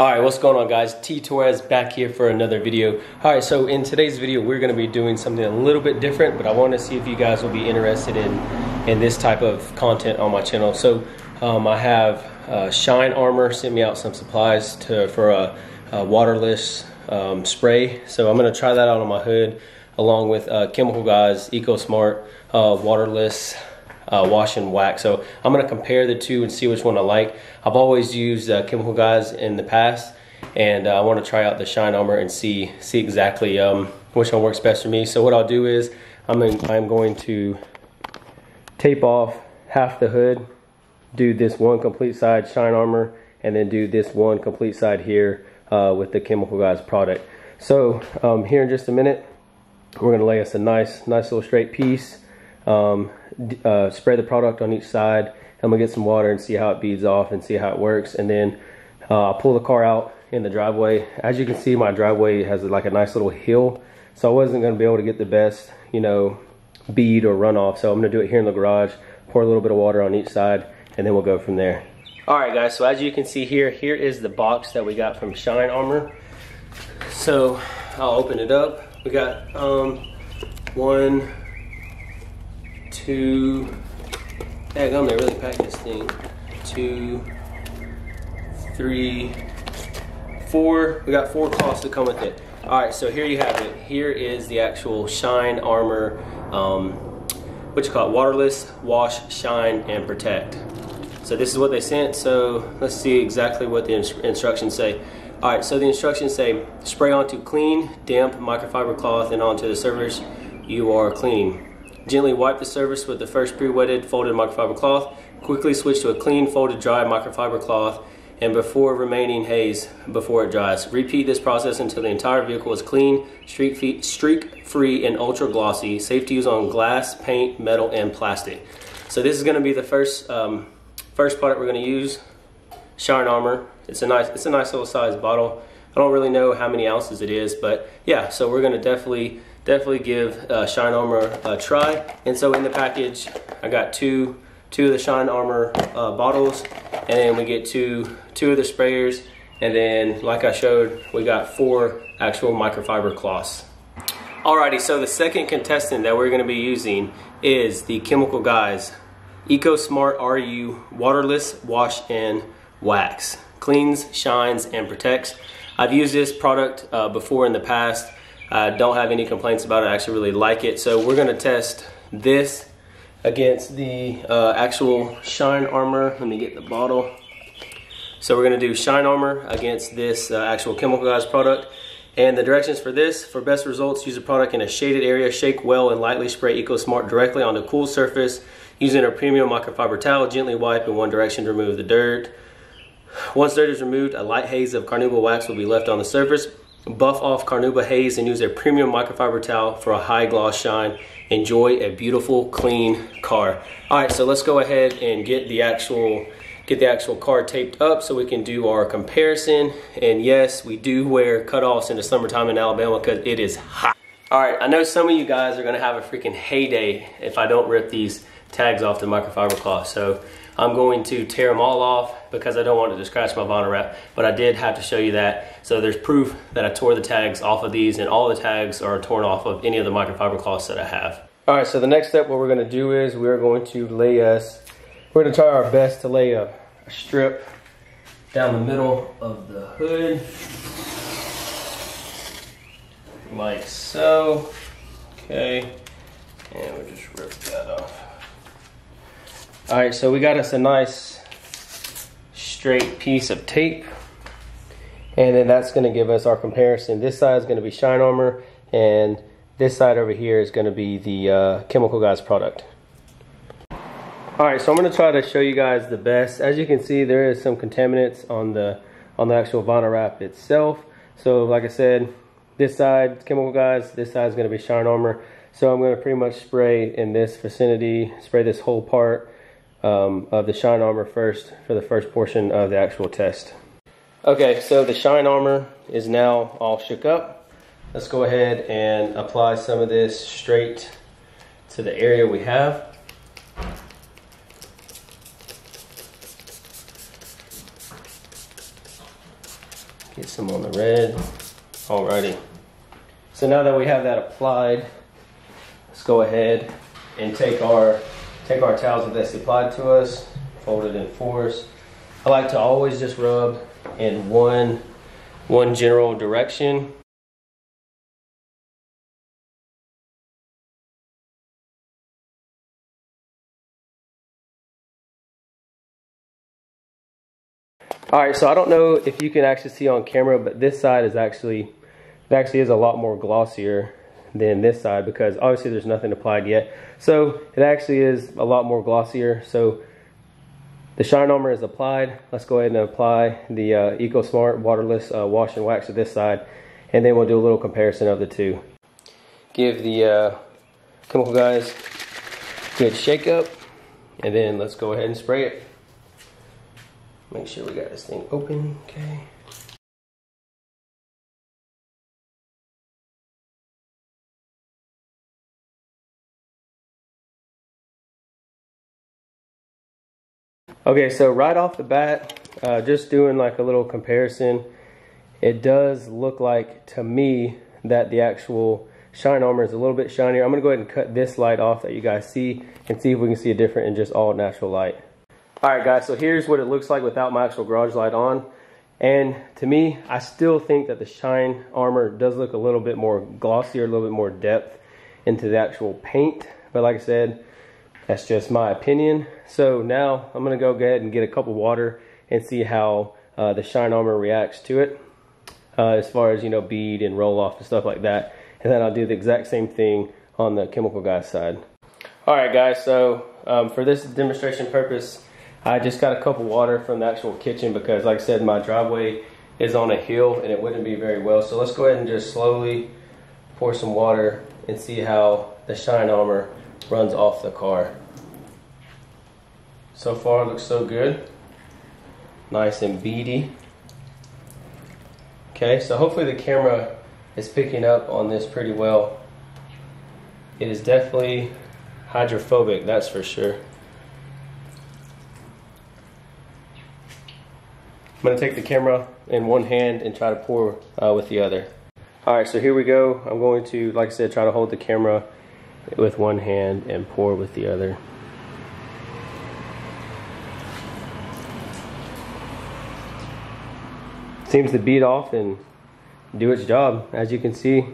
Alright, what's going on, guys? T Torres back here for another video. Alright, so in today's video we're going to be doing something a little bit different, but I want to see if you guys will be interested in this type of content on my channel. So I have Shine Armor sent me out some supplies for a waterless spray. So I'm going to try that out on my hood, along with Chemical Guys, EcoSmart waterless wash and wax. So I'm gonna compare the two and see which one I like. I've always used Chemical Guys in the past, and I want to try out the Shine Armor and see exactly which one works best for me. So what I'll do is I'm going to tape off half the hood, do this one complete side Shine Armor, and then do this one complete side here with the Chemical Guys product. So here in just a minute, we're gonna lay us a nice little straight piece. Spray the product on each side. I'm gonna get some water and see how it beads off and see how it works, and then I'll pull the car out in the driveway. As you can see, my driveway has like a nice little hill, so I wasn't gonna be able to get the best, you know, bead or runoff, so I'm gonna do it here in the garage, pour a little bit of water on each side, and then we'll go from there. Alright guys, so as you can see here is the box that we got from Shine Armor. So I'll open it up. We got I'm gonna really pack this thing. 2, 3, 4. We got 4 cloths to come with it. All right, so here you have it. Here is the actual Shine Armor, waterless, wash, shine, and protect. So this is what they sent. So let's see exactly what the instructions say. All right, so the instructions say, spray onto clean, damp microfiber cloth and onto the surface you are cleaning. Gently wipe the surface with the first pre-wetted folded microfiber cloth. Quickly switch to a clean folded dry microfiber cloth and before remaining haze before it dries. Repeat this process until the entire vehicle is clean, streak-free, and ultra-glossy. Safe to use on glass, paint, metal, and plastic. So this is going to be the first product we're going to use, Shine Armor. It's a nice little sized bottle. I don't really know how many ounces it is, but yeah, so we're going to definitely give Shine Armor a try. And so in the package, I got two of the Shine Armor bottles, and then we get two of the sprayers, and then like I showed, we got 4 actual microfiber cloths. Alrighty, so the second contestant that we're going to be using is the Chemical Guys EcoSmart RU Waterless Wash and Wax. Cleans, shines, and protects. I've used this product before in the past. I don't have any complaints about it. I actually really like it. So we're gonna test this against the actual Shine Armor. Let me get the bottle. So we're gonna do Shine Armor against this actual Chemical Guys product. And the directions for this, for best results, use the product in a shaded area, shake well, and lightly spray EcoSmart directly on the cool surface using a premium microfiber towel. Gently wipe in one direction to remove the dirt. Once dirt is removed, a light haze of carnauba wax will be left on the surface. Buff off carnauba haze and use a premium microfiber towel for a high gloss shine. Enjoy a beautiful, clean car. All right, so let's go ahead and get the actual car taped up so we can do our comparison. And yes, we do wear cutoffs in the summertime in Alabama because it is hot. All right, I know some of you guys are gonna have a freaking heyday if I don't rip these tags off the microfiber cloth. So I'm going to tear them all off because I don't want it to scratch my vinyl wrap, but I did have to show you that. So there's proof that I tore the tags off of these, and all the tags are torn off of any of the microfiber cloths that I have. All right, so the next step, what we're gonna do is we're gonna try our best to lay a strip down the middle of the hood, like so. Okay, and we'll just rip that off. All right, so we got us a nice straight piece of tape, and then that's gonna give us our comparison. This side is gonna be Shine Armor, and this side over here is gonna be the Chemical Guys product. All right, so I'm gonna try to show you guys the best. As you can see, there is some contaminants on the actual vinyl wrap itself. So like I said, this side, Chemical Guys, this side is gonna be Shine Armor. So I'm gonna pretty much spray in this vicinity, spray this whole part of the Shine Armor first for the first portion of the actual test. Okay, so the Shine Armor is now all shook up. Let's go ahead and apply some of this straight to the area we have. Get some on the red. Alrighty. So now that we have that applied, let's go ahead and take our towels that that's applied to us, fold it in fours. I like to always just rub in one general direction. All right, so I don't know if you can actually see on camera, but this side is actually is a lot more glossier than this side, because obviously there's nothing applied yet. So it actually is a lot more glossier. So the Shine Armor is applied. Let's go ahead and apply the EcoSmart waterless wash and wax to this side, and then we'll do a little comparison of the two. Give the Chemical Guys a good shake up, and then let's go ahead and spray it. Make sure we got this thing open, okay. Okay, so right off the bat, just doing like a little comparison, it does look like to me that the actual Shine Armor is a little bit shinier. I'm gonna go ahead and cut this light off that you guys see and see if we can see a difference in just all natural light. Alright guys, so here's what it looks like without my actual garage light on, and to me, I still think that the Shine Armor does look a little bit more glossier, a little bit more depth into the actual paint, but like I said, that's just my opinion. So now I'm going to go ahead and get a cup of water and see how the Shine Armor reacts to it, as far as, you know, bead and roll off and stuff like that, and then I'll do the exact same thing on the Chemical Guys side. Alright guys, so for this demonstration purpose, I just got a cup of water from the actual kitchen because, like I said, my driveway is on a hill and it wouldn't be very well. So let's go ahead and just slowly pour some water and see how the Shine Armor runs off the car. So far, it looks so good. Nice and beady. Okay, so hopefully the camera is picking up on this pretty well. It is definitely hydrophobic, that's for sure. I'm going to take the camera in one hand and try to pour with the other. Alright, so here we go. I'm going to, like I said, try to hold the camera with one hand and pour with the other. Seems to bead off and do its job. As you can see,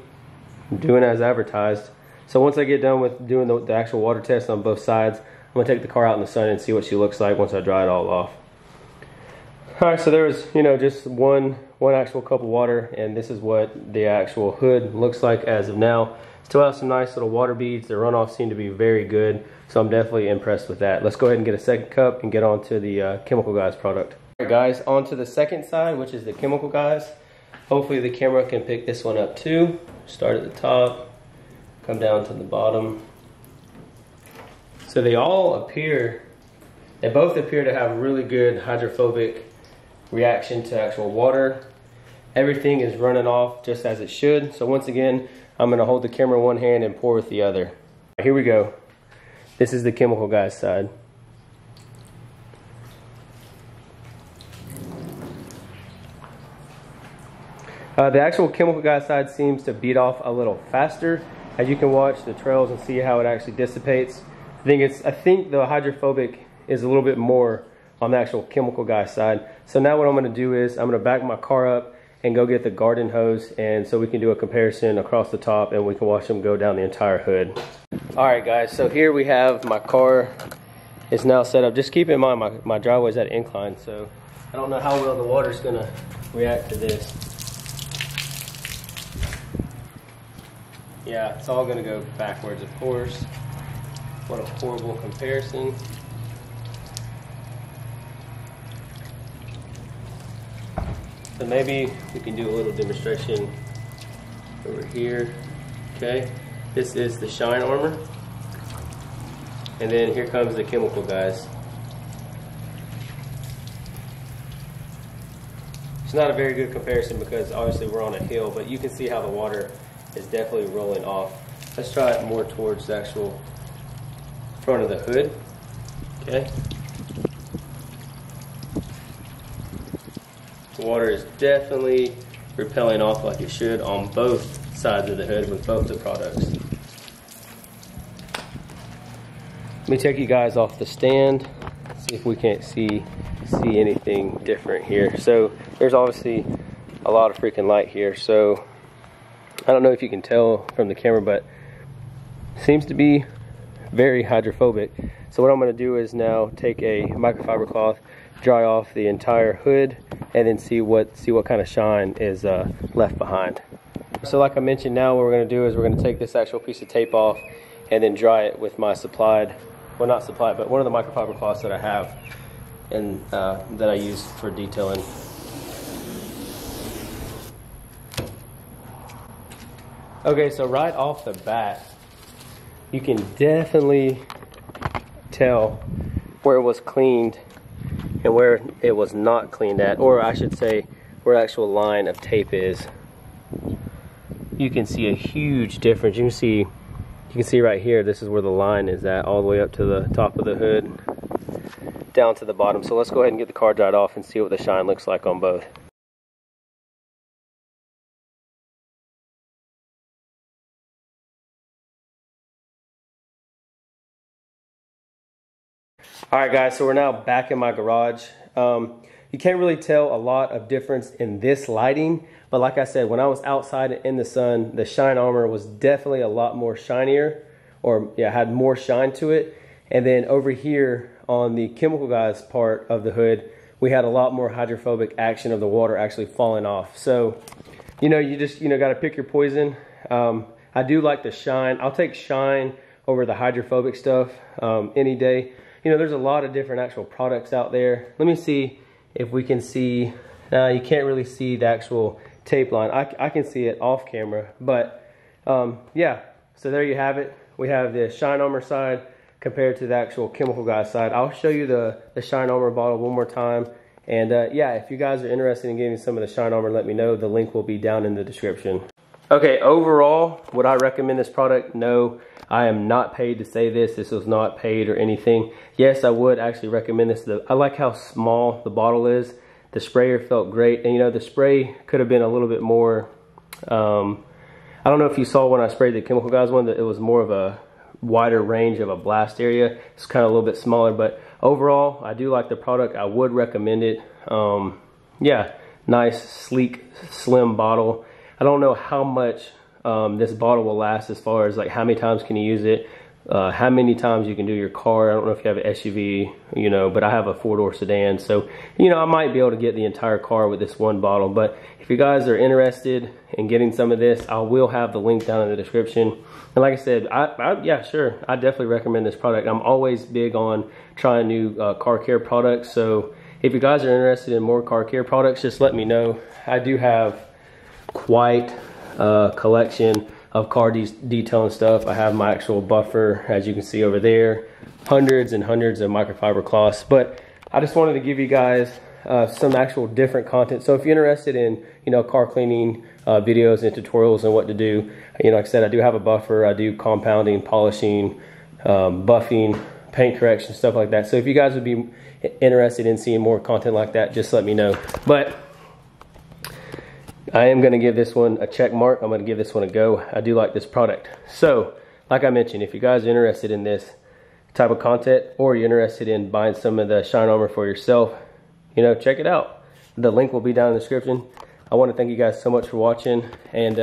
I'm doing as advertised. So once I get done with doing the actual water test on both sides, I'm going to take the car out in the sun and see what she looks like once I dry it all off. All right, so there was, you know, just one actual cup of water, and this is what the actual hood looks like as of now. Still have some nice little water beads. The runoff seemed to be very good, so I'm definitely impressed with that. Let's go ahead and get a second cup and get on to the Chemical Guys product. All right, guys, on to the second side, which is the Chemical Guys. Hopefully the camera can pick this one up too. Start at the top, come down to the bottom. So they both appear to have really good hydrophobic reaction to actual water. Everything is running off just as it should. So once again, I'm going to hold the camera in one hand and pour with the other. Here we go. This is the Chemical Guys side. The actual Chemical Guys side seems to beat off a little faster, as you can watch the trails and see how it actually dissipates. I think the hydrophobic is a little bit more on the actual Chemical Guys side. So now what I'm gonna do is I'm gonna back my car up and go get the garden hose, and so we can do a comparison across the top and we can watch them go down the entire hood. All right guys, so here we have my car. It's now set up. Just keep in mind my driveway is at an incline, so I don't know how well the water's gonna react to this. Yeah, it's all gonna go backwards, of course. What a horrible comparison. So maybe we can do a little demonstration over here. Okay, this is the Shine Armor. And then here comes the Chemical Guys. It's not a very good comparison because obviously we're on a hill, but you can see how the water is definitely rolling off. Let's try it more towards the actual front of the hood. Okay. water is definitely repelling off like it should on both sides of the hood with both the products. Let me take you guys off the stand, see if we can't see anything different here. So there's obviously a lot of freaking light here, so I don't know if you can tell from the camera, but it seems to be very hydrophobic. So what I'm going to do is now take a microfiber cloth, dry off the entire hood, and then see what kind of shine is left behind. So like I mentioned, now what we're going to do is we're going to take this actual piece of tape off and then dry it with my supplied, well, not supplied, but one of the microfiber cloths that I have and that I use for detailing. Okay, so right off the bat, you can definitely tell where it was cleaned and where it was not cleaned at, or I should say where the actual line of tape is. You can see a huge difference. You can see right here, this is where the line is at, all the way up to the top of the hood, down to the bottom. So let's go ahead and get the car dried off and see what the shine looks like on both. Alright guys, so we're now back in my garage. You can't really tell a lot of difference in this lighting, but like I said, when I was outside in the sun, the Shine Armor was definitely a lot more shinier, or yeah, had more shine to it. And then over here on the Chemical Guys part of the hood, we had a lot more hydrophobic action of the water actually falling off. So, you know, you just, you know, got to pick your poison. I do like the shine. I'll take shine over the hydrophobic stuff any day. You know, there's a lot of different actual products out there. Let me see if we can see. You can't really see the actual tape line. I can see it off camera, but yeah. So there you have it. We have the Shine Armor side compared to the actual Chemical Guys side. I'll show you the Shine Armor bottle one more time. And yeah, if you guys are interested in getting some of the Shine Armor, let me know. The link will be down in the description. Okay, overall, would I recommend this product? No, I am not paid to say this. This was not paid or anything. Yes, I would actually recommend this. I like how small the bottle is. The sprayer felt great. And you know, the spray could have been a little bit more, I don't know if you saw when I sprayed the Chemical Guys one, that it was more of a wider range of a blast area. It's kind of a little bit smaller, but overall, I do like the product. I would recommend it. Yeah, nice, sleek, slim bottle. I don't know how much this bottle will last as far as like how many times can you use it, how many times you can do your car. I don't know if you have an SUV, you know, but I have a four-door sedan. So, you know, I might be able to get the entire car with this one bottle. But if you guys are interested in getting some of this, I will have the link down in the description. And like I said, yeah, sure, I definitely recommend this product. I'm always big on trying new car care products. So if you guys are interested in more car care products, just let me know. I do have quite a collection of car detailing stuff. I have my actual buffer, as you can see over there, hundreds and hundreds of microfiber cloths. But I just wanted to give you guys some actual different content. So if you're interested in, you know, car cleaning videos and tutorials and what to do, you know, like I said, I do have a buffer. I do compounding, polishing, buffing, paint correction, stuff like that. So if you guys would be interested in seeing more content like that, just let me know. But I am going to give this one a check mark. I'm going to give this one a go. I do like this product. So, like I mentioned, if you guys are interested in this type of content, or you're interested in buying some of the Shine Armor for yourself, you know, check it out. The link will be down in the description. I want to thank you guys so much for watching. And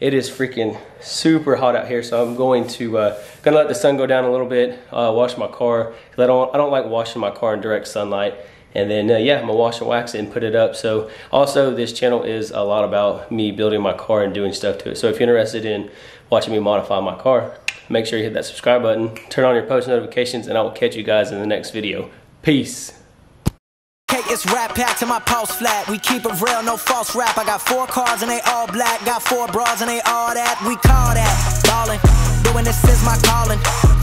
it is freaking super hot out here, so I'm going to let the sun go down a little bit, wash my car. I don't like washing my car in direct sunlight. And then, yeah, I'm going to wash and wax it and put it up. So, also, this channel is a lot about me building my car and doing stuff to it. So, if you're interested in watching me modify my car, make sure you hit that subscribe button, turn on your post notifications, and I will catch you guys in the next video. Peace. It's rap pack to my pulse flat. We keep it real, no false rap. I got four cars and they all black. Got four bras and they all that. We call that ballin'. Doing this is my calling.